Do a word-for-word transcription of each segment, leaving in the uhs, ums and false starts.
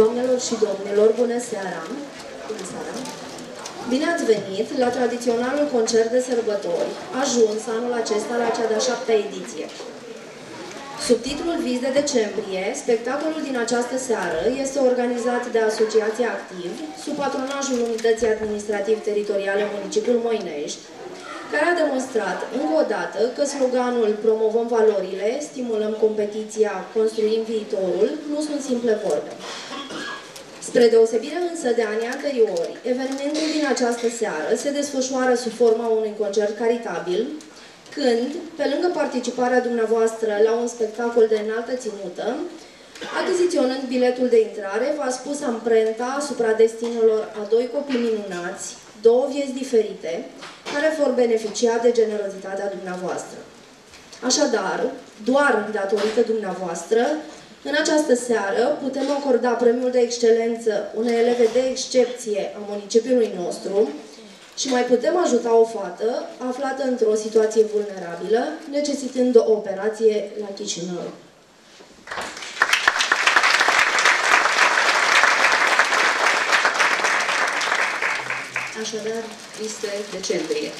Doamnelor și domnilor, bună seara! Bună seara! Bine ați venit la tradiționalul concert de sărbători, ajuns anul acesta la cea de-a șaptea ediție. Subtitlul Vis de decembrie, spectacolul din această seară este organizat de Asociația Activ, sub patronajul Unității Administrativ Teritoriale Municipul Moinești, care a demonstrat încă o dată că sloganul "Promovăm valorile, stimulăm competiția, construim viitorul" nu sunt simple vorbe. Spre deosebire însă de anii anteriori, evenimentul din această seară se desfășoară sub forma unui concert caritabil, când, pe lângă participarea dumneavoastră la un spectacol de înaltă ținută, achiziționând biletul de intrare, v-ați pus amprenta asupra destinelor a doi copii minunați, două vieți diferite, care vor beneficia de generozitatea dumneavoastră. Așadar, doar datorită dumneavoastră, în această seară putem acorda premiul de excelență unei eleve de excepție a municipiului nostru și mai putem ajuta o fată aflată într-o situație vulnerabilă, necesitând o operație la Chișinău. Așadar, este decembrie.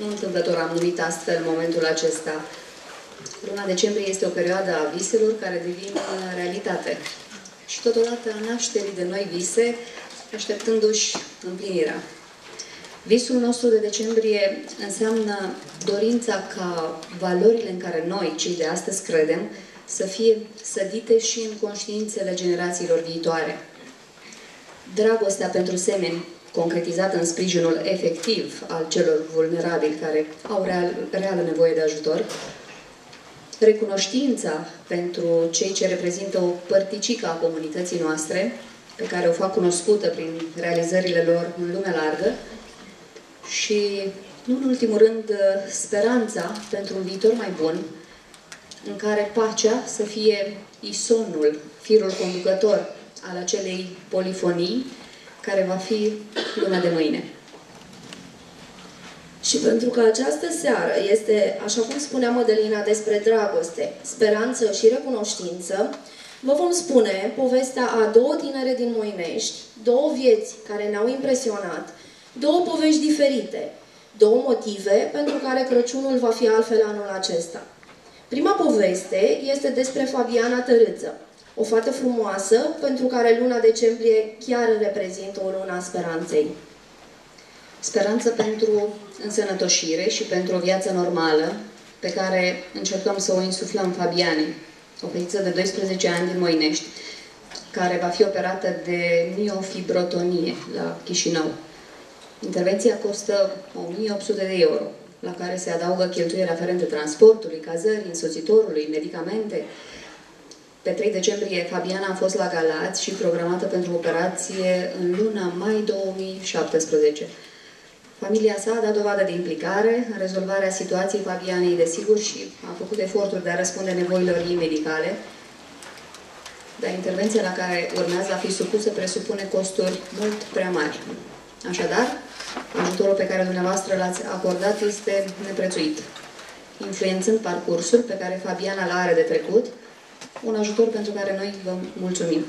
Nu întâmplător am numit astfel momentul acesta. Luna decembrie este o perioadă a viselor care devin realitate și totodată a nașterii de noi vise, așteptându-și împlinirea. Visul nostru de decembrie înseamnă dorința ca valorile în care noi, cei de astăzi, credem să fie sădite și în conștiințele generațiilor viitoare. Dragostea pentru semeni, concretizată în sprijinul efectiv al celor vulnerabili care au real, reală nevoie de ajutor, recunoștința pentru cei ce reprezintă o părticică a comunității noastre, pe care o fac cunoscută prin realizările lor în lumea largă, și, nu în ultimul rând, speranța pentru un viitor mai bun, în care pacea să fie isonul, firul conducător al acelei polifonii, care va fi luna de mâine. Și pentru că această seară este, așa cum spunea Mădălina, despre dragoste, speranță și recunoștință, vă vom spune povestea a două tinere din Moinești, două vieți care ne-au impresionat, două povești diferite, două motive pentru care Crăciunul va fi altfel anul acesta. Prima poveste este despre Fabiana Tărâță, o fată frumoasă, pentru care luna decembrie chiar reprezintă o lună a speranței. Speranță pentru însănătoșire și pentru o viață normală, pe care încercăm să o insuflăm Fabianei, o fetiță de doisprezece ani din Moinești, care va fi operată de miofibrotonie la Chișinău. Intervenția costă o mie opt sute de euro, la care se adaugă cheltuieli aferente transportului, cazării, însoțitorului, medicamente. Pe trei decembrie, Fabiana a fost la Galați și programată pentru operație în luna mai două mii șaptesprezece. Familia sa a dat dovadă de implicare în rezolvarea situației Fabianei, desigur, și a făcut eforturi de a răspunde nevoilor ei medicale, dar intervenția la care urmează a fi supusă presupune costuri mult prea mari. Așadar, ajutorul pe care dumneavoastră l-ați acordat este neprețuit, influențând parcursul pe care Fabiana l-are de trecut, un ajutor pentru care noi vă mulțumim.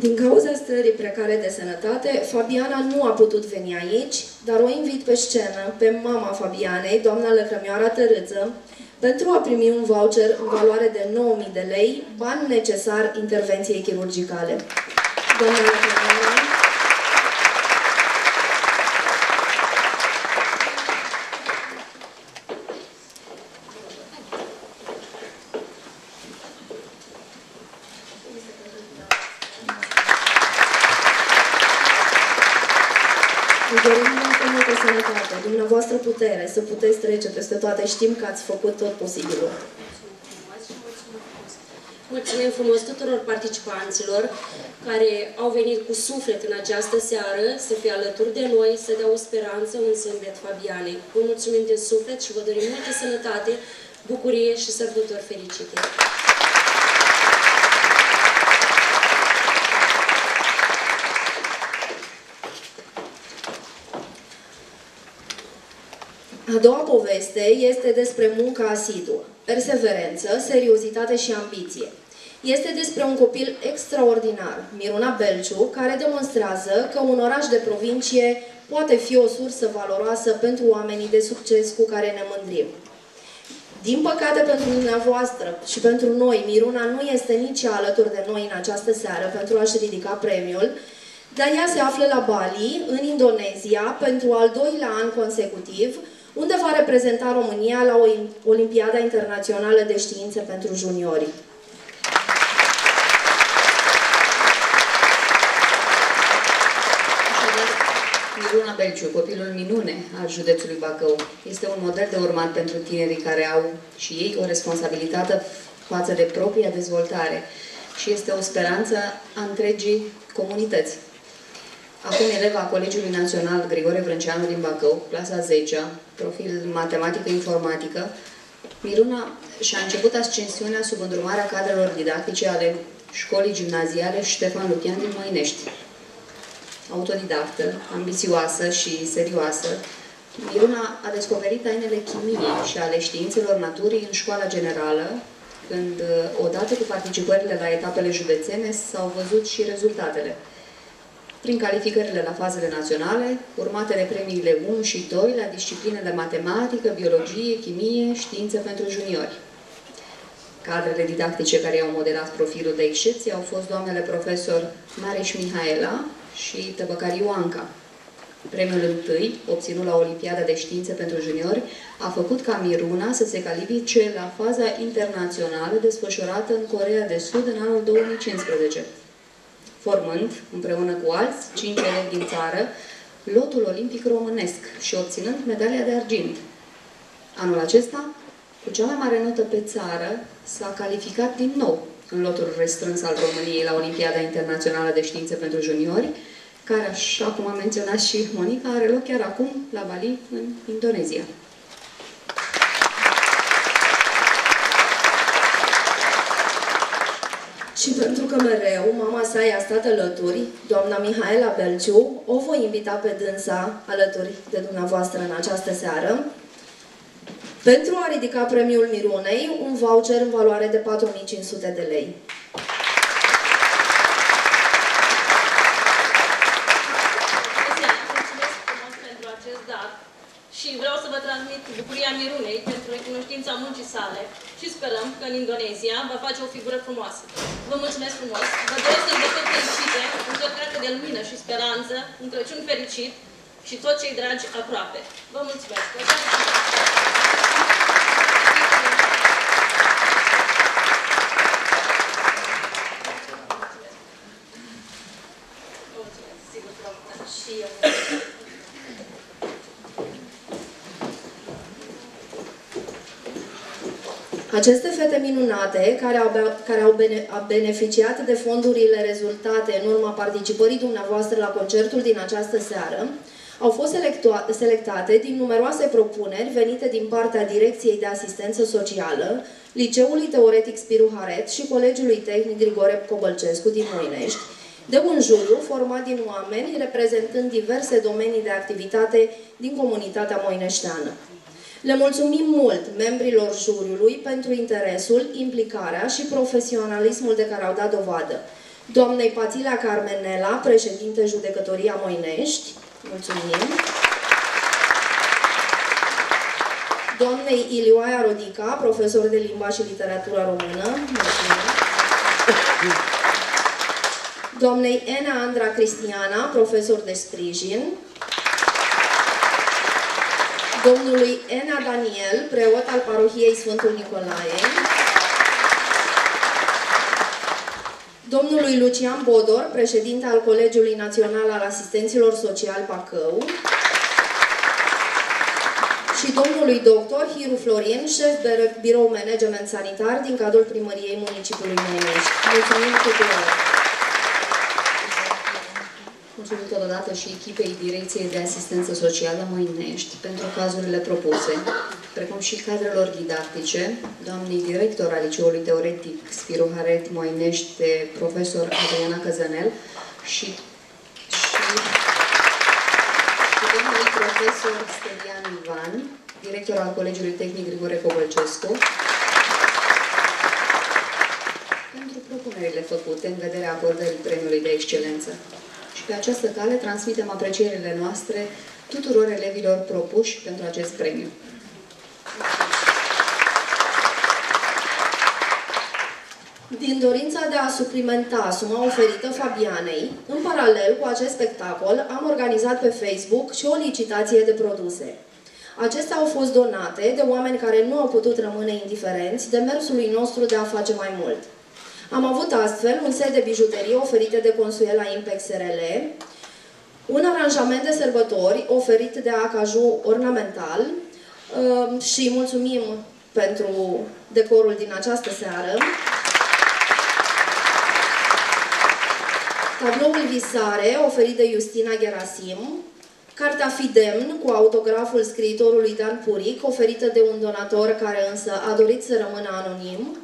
Din cauza stării precare de sănătate, Fabiana nu a putut veni aici, dar o invit pe scenă pe mama Fabianei, doamna Lăcrămioara Tărâță, pentru a primi un voucher în valoare de nouă mii de lei, bani necesar intervenției chirurgicale. Doamna Lăcrămioara, dumneavoastră putere, să puteți trece peste toate. Știm că ați făcut tot posibilul. Mulțumim frumos tuturor participanților care au venit cu suflet în această seară să fie alături de noi, să dea o speranță, un zâmbet Fabianei. Vă mulțumim din suflet și vă dorim multă sănătate, bucurie și sărbători fericite! A doua poveste este despre munca asiduă, perseverență, seriozitate și ambiție. Este despre un copil extraordinar, Miruna Belciu, care demonstrează că un oraș de provincie poate fi o sursă valoroasă pentru oamenii de succes cu care ne mândrim. Din păcate pentru dumneavoastră și pentru noi, Miruna nu este nici alături de noi în această seară pentru a-și ridica premiul, dar ea se află la Bali, în Indonezia, pentru al doilea an consecutiv, unde va reprezenta România la Olimpiada Internațională de Științe pentru Juniori. Miruna Belciu, copilul minune al județului Bacău, este un model de urmat pentru tinerii care au și ei o responsabilitate față de propria dezvoltare și este o speranță a întregii comunități. Acum eleva Colegiului Național Grigore Vrânceanu din Bacău, clasa zece-a, profil matematică-informatică, Miruna și-a început ascensiunea sub îndrumarea cadrelor didactice ale școlii gimnaziale Ștefan Lucian din Moinești. Autodidactă, ambițioasă și serioasă, Miruna a descoperit tainele chimiei și ale științelor naturii în școala generală, când, odată cu participările la etapele județene, s-au văzut și rezultatele. Prin calificările la fazele naționale, urmate de premiile unu și doi la disciplinele matematică, biologie, chimie, științe pentru juniori. Cadrele didactice care i-au modelat profilul de excepție au fost doamnele profesor Mareș Mihaela și Tăbăcariu Anca. Premiul întâi, obținut la Olimpiada de Științe pentru Juniori, a făcut ca Miruna să se califice la faza internațională desfășurată în Coreea de Sud în anul două mii cincisprezece, formând, împreună cu alți, cinci elevi din țară, lotul olimpic românesc și obținând medalia de argint. Anul acesta, cu cea mai mare notă pe țară, s-a calificat din nou în lotul restrâns al României la Olimpiada Internațională de Științe pentru Juniori, care, așa cum a menționat și Monica, are loc chiar acum la Bali, în Indonezia. Și pentru că mereu mama sa i-a stat alături, doamna Mihaela Belciu, o voi invita pe dânsa alături de dumneavoastră în această seară, pentru a ridica premiul Mirunei, un voucher în valoare de patru mii cinci sute de lei. Mulțumesc frumos pentru acest dar și vreau să vă transmit bucuria Mirunei pentru recunoștința muncii sale și sperăm că în Indonezia va face o figură frumoasă. Vă mulțumesc frumos, vă doresc sărbători fericite, încărcate de lumină și speranță, un Crăciun fericit și toți cei dragi aproape. Vă mulțumesc! Aceste fete minunate, care au, care au bene, beneficiat de fondurile rezultate în urma participării dumneavoastră la concertul din această seară, au fost selectate din numeroase propuneri venite din partea Direcției de Asistență Socială, Liceului Teoretic Spiru Haret și Colegiului Tehnic Grigore Cobălcescu din Moinești, de un juriu format din oameni reprezentând diverse domenii de activitate din comunitatea moineșteană. Le mulțumim mult membrilor juriului pentru interesul, implicarea și profesionalismul de care au dat dovadă. Doamnei Pațilea Carmenela, președinte Judecătoria Moinești, mulțumim. Doamnei Ilioaia Rodica, profesor de limba și literatura română, mulțumim. Doamnei Ena Andra Cristiana, profesor de sprijin. Domnului Ena Daniel, preot al parohiei Sfântul Nicolae. Domnului Lucian Bodor, președinte al Colegiului Național al Asistenților Sociali Bacău. Și domnului doctor Hiru Florien, șef de birou management sanitar din cadrul primăriei Municipului Moinești. Mulțumim tuturor! Mulțumim totodată și echipei Direcției de Asistență Socială Moinești pentru cazurile propuse, precum și cadrelor didactice, doamnei director al Liceului Teoretic Spiru Haret Moinești, profesor Adriana Căzănel și, și, și domnului profesor Stelian Ivan, director al Colegiului Tehnic Grigore Cobălcescu, pentru propunerile făcute în vederea acordării premiului de excelență. Și pe această cale transmitem aprecierile noastre tuturor elevilor propuși pentru acest premiu. Din dorința de a suplimenta suma oferită Fabianei, în paralel cu acest spectacol, am organizat pe Facebook și o licitație de produse. Acestea au fost donate de oameni care nu au putut rămâne indiferenți demersului nostru de a face mai mult. Am avut astfel un set de bijuterii oferite de Consuela Impex R L, un aranjament de sărbători oferit de Acaju Ornamental și mulțumim pentru decorul din această seară. Tabloul Visare, oferit de Iustina Gerasim, cartea Fidemn, cu autograful scriitorului Dan Puric, oferită de un donator care însă a dorit să rămână anonim,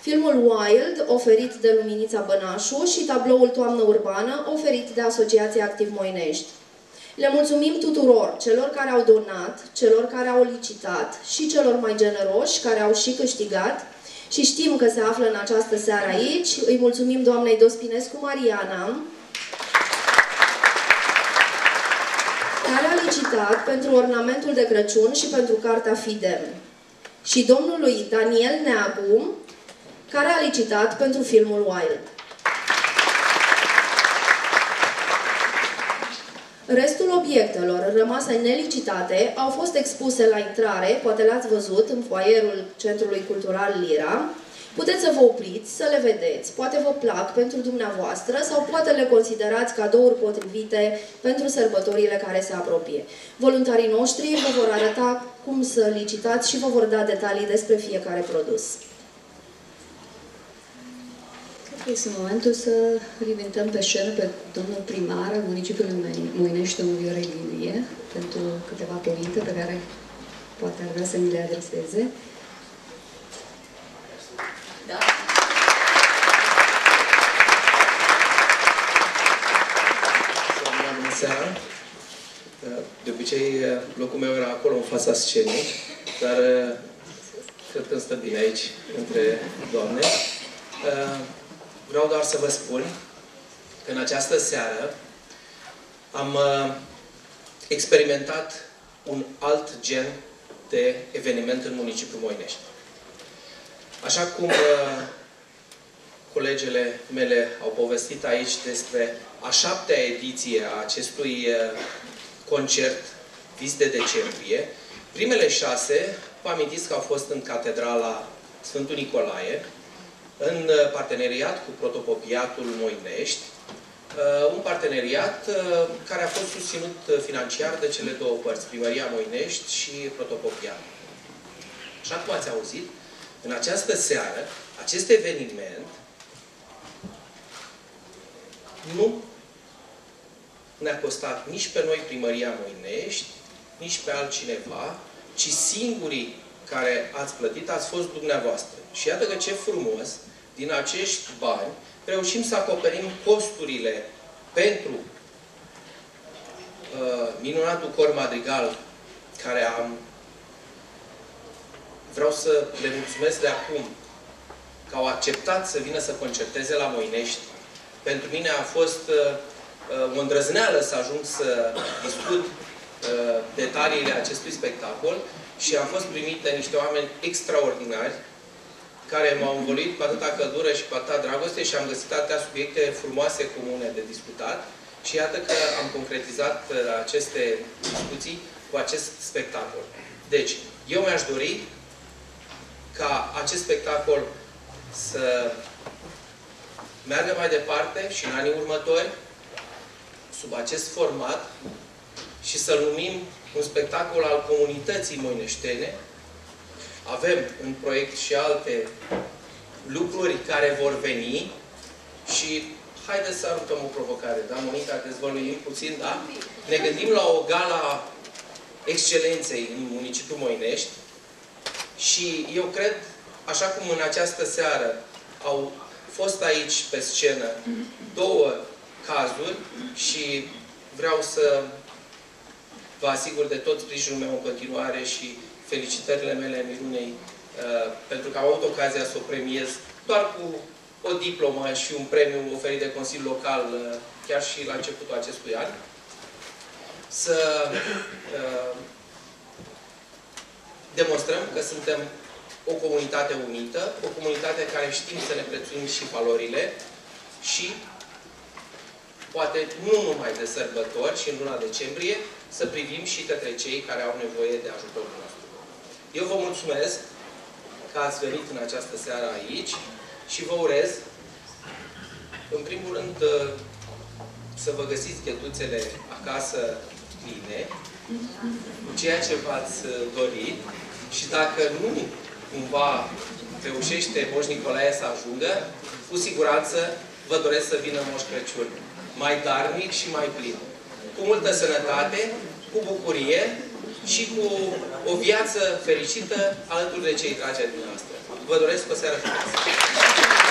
filmul Wild, oferit de Luminița Bănașu și tabloul Toamnă Urbană, oferit de Asociația Activ Moinești. Le mulțumim tuturor, celor care au donat, celor care au licitat și celor mai generoși care au și câștigat, și știm că se află în această seară aici. Îi mulțumim doamnei Dospinescu Mariana, care a licitat pentru ornamentul de Crăciun și pentru cartea Fidem, și domnului Daniel Neabum, care a licitat pentru filmul Wild. Restul obiectelor rămase nelicitate au fost expuse la intrare, poate l-ați văzut, în foaierul Centrului Cultural Lira. Puteți să vă opriți, să le vedeți, poate vă plac pentru dumneavoastră sau poate le considerați cadouri potrivite pentru sărbătorile care se apropie. Voluntarii noștri vă vor arăta cum să licitați și vă vor da detalii despre fiecare produs. Este momentul să reinventăm pe scenă pe domnul primar al municipiului Moinești, domnul Iorelie, pentru câteva cuvinte pe care poate ar vrea să mi le adreseze. Da. Bună seara! De obicei, locul meu era acolo, în fața scenei, dar cred că îmi stă bine aici, între doamne. Vreau doar să vă spun că în această seară am uh, experimentat un alt gen de eveniment în municipiul Moinești. Așa cum uh, colegele mele au povestit aici despre a șaptea ediție a acestui uh, concert vis de decembrie, primele șase, vă amintiți că au fost în Catedrala Sfântul Nicolae, în parteneriat cu Protopopiatul Moinești, un parteneriat care a fost susținut financiar de cele două părți, Primăria Moinești și Protopopiatul. Așa cum ați auzit, în această seară, acest eveniment nu ne-a costat nici pe noi Primăria Moinești, nici pe altcineva, ci singurii care ați plătit ați fost dumneavoastră. Și iată că ce frumos, din acești bani, reușim să acoperim costurile pentru uh, minunatul Cor Madrigal, care am... Vreau să le mulțumesc de acum că au acceptat să vină să concerteze la Moinești. Pentru mine a fost uh, o îndrăzneală să ajung să discut uh, detaliile acestui spectacol și am fost primit de niște oameni extraordinari care m-au învăluit cu atâta căldură și cu atâta dragoste și am găsit atâtea subiecte frumoase comune de discutat și iată că am concretizat aceste discuții cu acest spectacol. Deci, eu mi-aș dori ca acest spectacol să meargă mai departe și în anii următori sub acest format și să-l numim un spectacol al comunității moineștene. Avem în proiect și alte lucruri care vor veni și haideți să aruncăm o provocare, da, Monica? Dezvăluim puțin, da? Ne gândim la o gala excelenței în municipiul Moinești și eu cred, așa cum în această seară au fost aici pe scenă două cazuri și vreau să vă asigur de tot sprijinul meu în continuare și felicitările mele Mirunei pentru că am avut ocazia să o premiez doar cu o diplomă și un premiu oferit de Consiliul Local chiar și la începutul acestui an. Să demonstrăm că suntem o comunitate unită, o comunitate care știm să ne prețuim și valorile și poate nu numai de sărbători și în luna decembrie, să privim și către cei care au nevoie de ajutorul nostru. Eu vă mulțumesc că ați venit în această seară aici și vă urez, în primul rând, să vă găsiți ghetuțele acasă bine, cu ceea ce v-ați dorit și dacă nu cumva reușește Moș Nicolae să ajungă, cu siguranță vă doresc să vină Moș Crăciun mai darnic și mai plin. Cu multă sănătate, cu bucurie și cu o viață fericită alături de cei dragi ai dumneavoastră. Vă doresc o seară frumoasă!